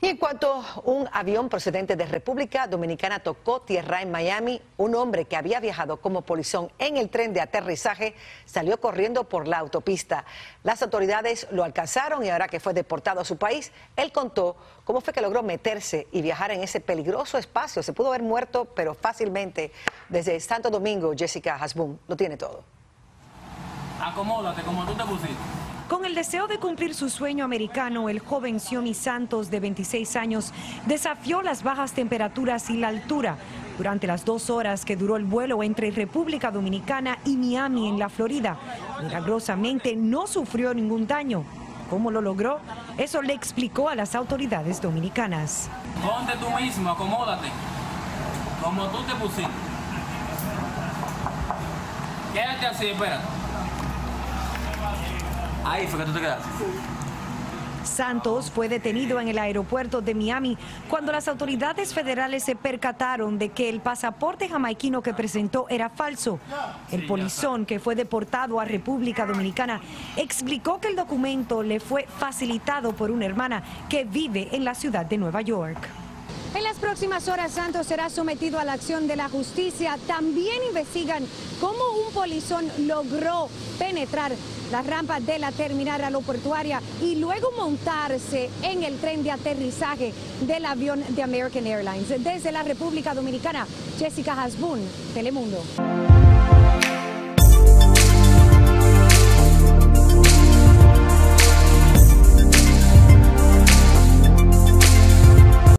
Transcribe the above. Y en cuanto un avión procedente de República Dominicana tocó tierra en Miami, un hombre que había viajado como polizón en el tren de aterrizaje salió corriendo por la autopista. Las autoridades lo alcanzaron y ahora que fue deportado a su país, él contó cómo fue que logró meterse y viajar en ese peligroso espacio. Se pudo haber muerto, pero fácilmente. Desde Santo Domingo, Jessica Hasbún lo tiene todo. Acomódate como tú te pusiste. Con el deseo de cumplir su sueño americano, el joven Sioni Santos, de 26 años, desafió las bajas temperaturas y la altura durante las 2 horas que duró el vuelo entre República Dominicana y Miami, en la Florida. Milagrosamente no sufrió ningún daño. ¿Cómo lo logró? Eso le explicó a las autoridades dominicanas. Ponte tú mismo, acomódate, como tú te pusiste. Quédate así, espera. Ahí fue que tú te quedaste. Santos fue detenido en el aeropuerto de Miami cuando las autoridades federales se percataron de que el pasaporte jamaiquino que presentó era falso. El polizón, que fue deportado a República Dominicana, explicó que el documento le fue facilitado por una hermana que vive en la ciudad de Nueva York. En las próximas horas, Santos será sometido a la acción de la justicia. También investigan cómo un polizón logró penetrar las rampas de la terminal aeroportuaria y luego montarse en el tren de aterrizaje del avión de American Airlines. Desde la República Dominicana, Jessica Hasbún, Telemundo.